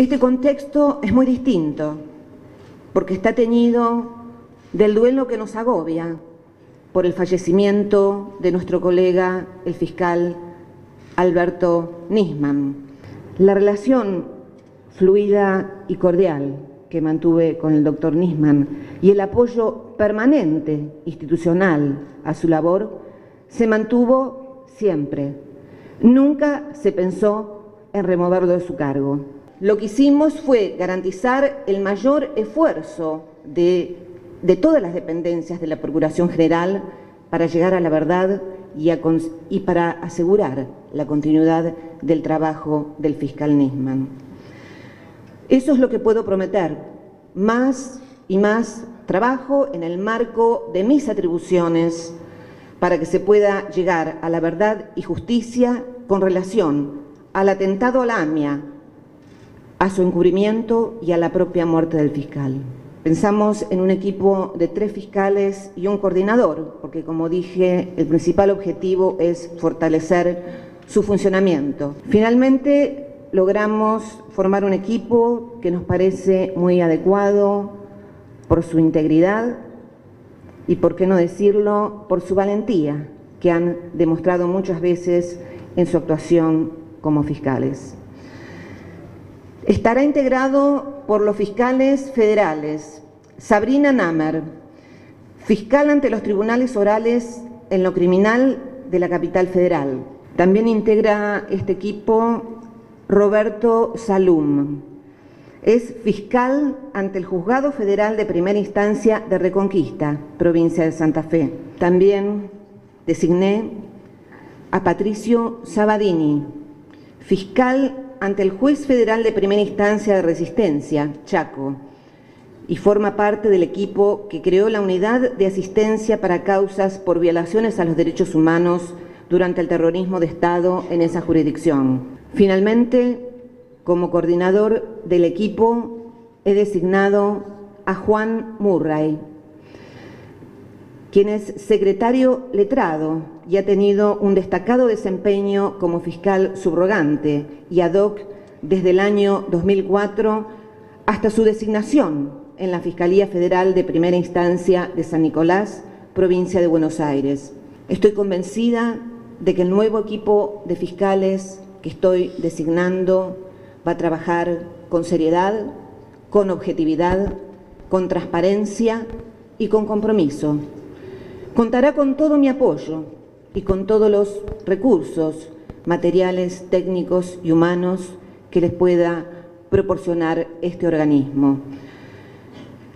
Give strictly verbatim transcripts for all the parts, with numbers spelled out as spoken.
Este contexto es muy distinto, porque está teñido del duelo que nos agobia por el fallecimiento de nuestro colega, el fiscal Alberto Nisman. La relación fluida y cordial que mantuve con el doctor Nisman y el apoyo permanente institucional a su labor se mantuvo siempre. Nunca se pensó en removerlo de su cargo. Lo que hicimos fue garantizar el mayor esfuerzo de, de todas las dependencias de la Procuración General para llegar a la verdad y, a, y para asegurar la continuidad del trabajo del fiscal Nisman. Eso es lo que puedo prometer, más y más trabajo en el marco de mis atribuciones para que se pueda llegar a la verdad y justicia con relación al atentado a la AMIA, a su encubrimiento y a la propia muerte del fiscal. Pensamos en un equipo de tres fiscales y un coordinador, porque como dije, el principal objetivo es fortalecer su funcionamiento. Finalmente, logramos formar un equipo que nos parece muy adecuado por su integridad y, por qué no decirlo, por su valentía, que han demostrado muchas veces en su actuación como fiscales. Estará integrado por los fiscales federales Sabrina Namer, fiscal ante los tribunales orales en lo criminal de la capital federal. También integra este equipo Roberto Salum. Es fiscal ante el Juzgado Federal de Primera Instancia de Reconquista, provincia de Santa Fe. También designé a Patricio Sabadini, fiscal ante el Juez Federal de Primera Instancia de Resistencia, Chaco, y forma parte del equipo que creó la Unidad de Asistencia para Causas por Violaciones a los Derechos Humanos durante el terrorismo de Estado en esa jurisdicción. Finalmente, como coordinador del equipo, he designado a Juan Murray, quien es secretario letrado y ha tenido un destacado desempeño como fiscal subrogante y ad hoc desde el año dos mil cuatro hasta su designación en la Fiscalía Federal de Primera Instancia de San Nicolás, provincia de Buenos Aires. Estoy convencida de que el nuevo equipo de fiscales que estoy designando va a trabajar con seriedad, con objetividad, con transparencia y con compromiso. Contará con todo mi apoyo y con todos los recursos materiales, técnicos y humanos que les pueda proporcionar este organismo.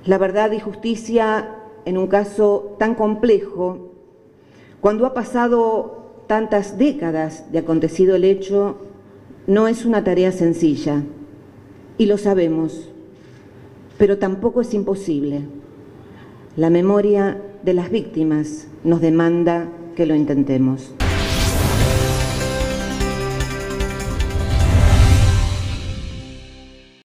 La verdad y justicia en un caso tan complejo, cuando ha pasado tantas décadas de acontecido el hecho, no es una tarea sencilla, y lo sabemos, pero tampoco es imposible. La memoria de las víctimas nos demanda que lo intentemos.